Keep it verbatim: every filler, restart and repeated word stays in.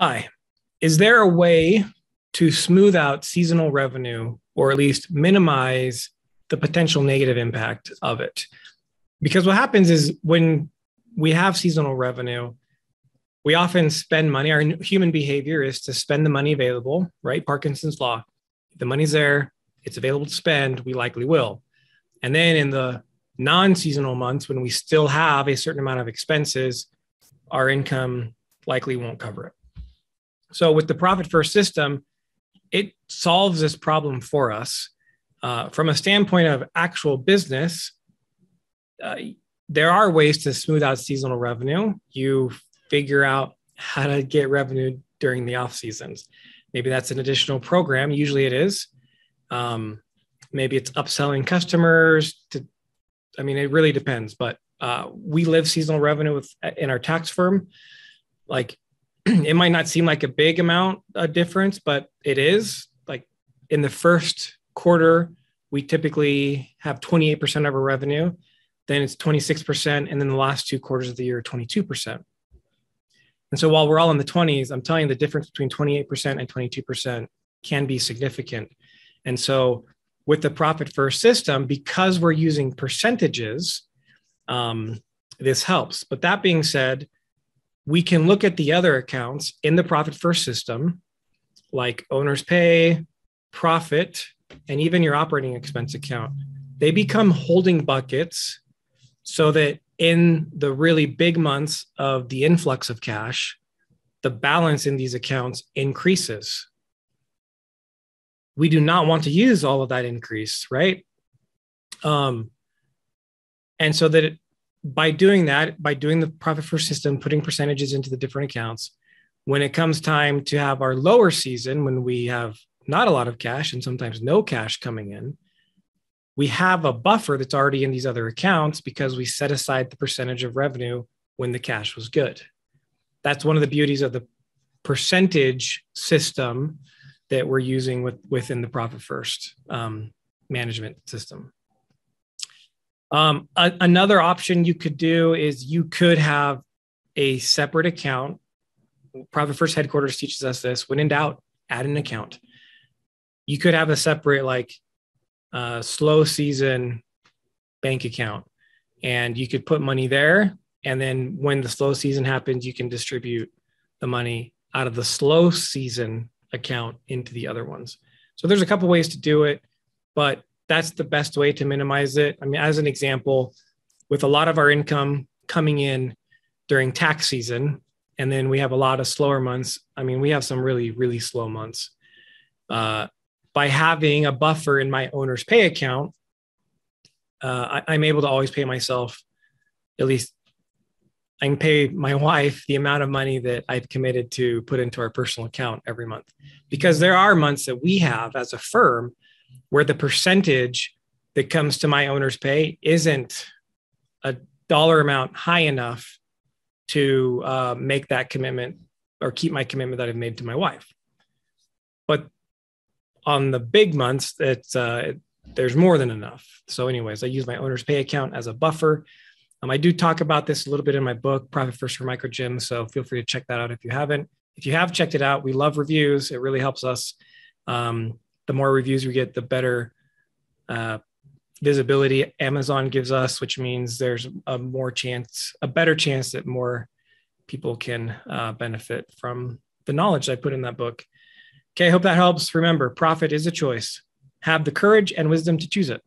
Hi, is there a way to smooth out seasonal revenue or at least minimize the potential negative impact of it? Because what happens is when we have seasonal revenue, we often spend money. Our human behavior is to spend the money available, right? Parkinson's law. The money's there, it's available to spend, we likely will. And then in the non-seasonal months, when we still have a certain amount of expenses, our income likely won't cover it. So with the Profit First system, it solves this problem for us. Uh, from a standpoint of actual business, uh, there are ways to smooth out seasonal revenue. You figure out how to get revenue during the off seasons. Maybe that's an additional program. Usually it is. Um, maybe it's upselling customers. To, I mean, it really depends. But uh, we live seasonal revenue with, in our tax firm. Like, it might not seem like a big amount of difference, but it is. Like in the first quarter, we typically have twenty-eight percent of our revenue. Then it's twenty-six percent. And then the last two quarters of the year, twenty-two percent. And so while we're all in the twenties, I'm telling you the difference between twenty-eight percent and twenty-two percent can be significant. And so with the Profit First system, because we're using percentages, um, this helps. But that being said, we can look at the other accounts in the Profit First system, like owner's pay, profit, and even your operating expense account. They become holding buckets so that in the really big months of the influx of cash, the balance in these accounts increases. We do not want to use all of that increase, right? Um, and so that it, by doing that, by doing the Profit First system, putting percentages into the different accounts, when it comes time to have our lower season, when we have not a lot of cash and sometimes no cash coming in, we have a buffer that's already in these other accounts because we set aside the percentage of revenue when the cash was good. That's one of the beauties of the percentage system that we're using with, within the Profit First um, management system. Um, a, another option you could do is you could have a separate account. Profit First Headquarters teaches us this. When in doubt, add an account. You could have a separate, like, uh, slow season bank account, and you could put money there. And then when the slow season happens, you can distribute the money out of the slow season account into the other ones. So there's a couple ways to do it, but that's the best way to minimize it. I mean, as an example, with a lot of our income coming in during tax season, and then we have a lot of slower months. I mean, we have some really, really slow months. Uh, by having a buffer in my owner's pay account, uh, I, I'm able to always pay myself, at least I can pay my wife the amount of money that I've committed to put into our personal account every month. Because there are months that we have as a firm where the percentage that comes to my owner's pay isn't a dollar amount high enough to uh, make that commitment or keep my commitment that I've made to my wife. But on the big months, it's, uh, it, there's more than enough. So anyways, I use my owner's pay account as a buffer. Um, I do talk about this a little bit in my book, Profit First for Microgym, so feel free to check that out if you haven't. If you have checked it out, we love reviews. It really helps us. Um, The more reviews we get, the better uh, visibility Amazon gives us, which means there's a more chance, a better chance that more people can uh, benefit from the knowledge I put in that book. Okay, I hope that helps. Remember, profit is a choice. Have the courage and wisdom to choose it.